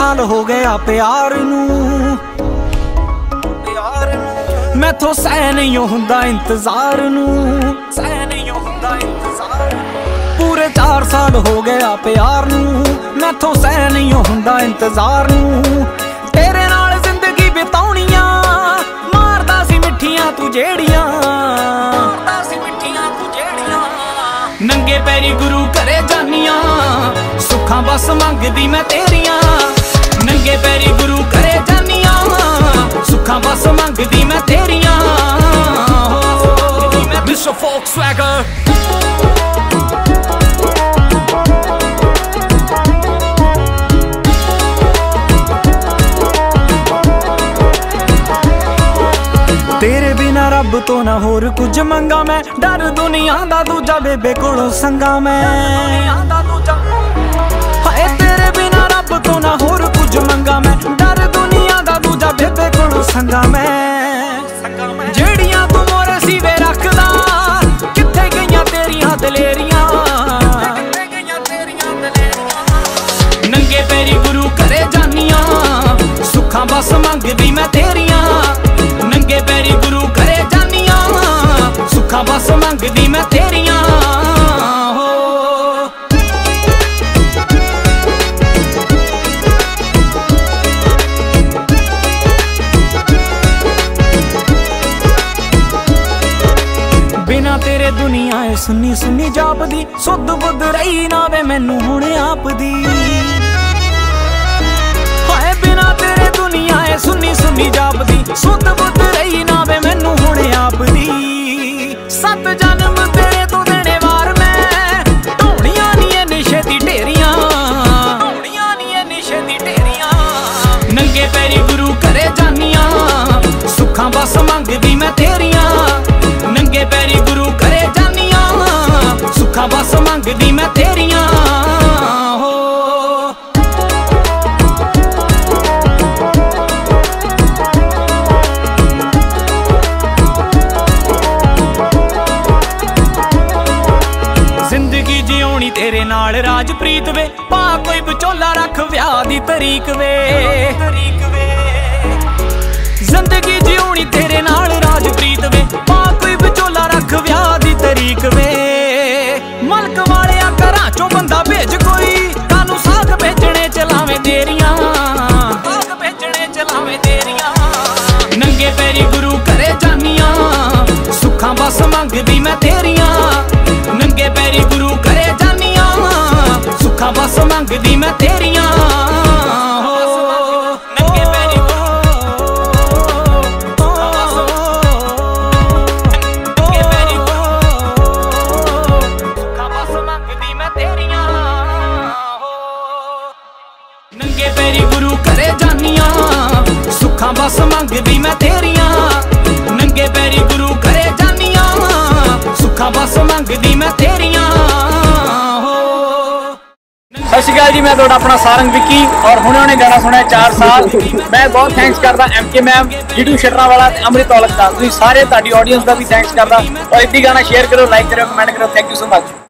साल हो गया प्यार नूं, मैथों सह नहीं हुंदा इंतजार नूं, पूरे 4 साल हो गया प्यार नूं, मैथों सह नहीं हुंदा इंतजार नूं। तेरे नाल जिंदगी बिताउणियां मारदा सी मिठियां तू जेड़ियां, नंगे पैरी गुरु करे जानिया, सुखा बस मंगदी मैं तेरिया, नंगे पैरी गुरु करे जानिया, सुखा बस मंगदी मैं तेरिया। मिस्टर फोक स्वैगर तेरे बिना रब तो ना होर कुछ मंगा मैं, डर दुनिया दा दूजा बेबे कोलों संगा मैं, हाय तेरे बिना रब तो ना होर कुछ मंगा मैं, डर दुनिया दा दूजा बेबे कोलों संगा मैं। जेड़ियां तू मोरे सीवे रखदा किथे गईयां तेरियां दलेरियां, नंगे पैरी गुरु करे जानियां, सुखा बस मंगदी मैं तेरियां, नंगे पैरी गुरु करे जानिया, सुखा बस मंगदी मैं तेरिया। बिना तेरे दुनिया ए सुनी सुनी जापदी, सुध बुध रही ना वे मैनू हुणे आपदी, हाय बिना तेरे दुनिया ए सुनी सुनी जापदी, सुध बुध रही ना वे मैनू हुणे आपदी। 7 जन्म तेरे तो देने वार मैं, ढोड़ियां नी ए निशे दी ढेरियां, नंगे पैरी गुरु करे जानिया, सुखा बस मंगदी मैं तेरिया, नंगे पैरी गुरु करे जानिया, सुखा बस मंगदी मैं तेरिया। तेरे नाल राजप्रीत वे, पा कोई बचोला रख व्याह दी तरीक वे, जिंदगी जीउणी तेरे नाल राजप्रीत वे, पा कोई बचोला रख व्याह दी तरीक वे। मलक वाले घरां चों बंदा भेज कोई, तानू साग भेजने चलावे तेरियां, नंगे पैरी गुरु करे जानिया, सुखा बस मंगदी मैं तेरियां, नंगे पैरी गुरु करे जानिया, सुखा बस मंगदी मैं तेरिया। नंगे पैरी गुरु करे जानिया, सुखा बस मंगदी मैं तेरिया, नंगे पैरी गुरु करे जानिया, सुखा बस मंगदी मैं तेरिया। सत श्रीकाल जी, मैं थोड़ा अपना सारंग विक्की और हुणे हुणे गाना सुना 4 साल। मैं बहुत थैंक्स करता MK मैम, जीडू शटरा वाला अमृत औलख का, सारे ऑडियंस का भी थैंक्स करता। और इतनी गाना शेयर करो, लाइक करो, कमेंट करो। Thank you so much.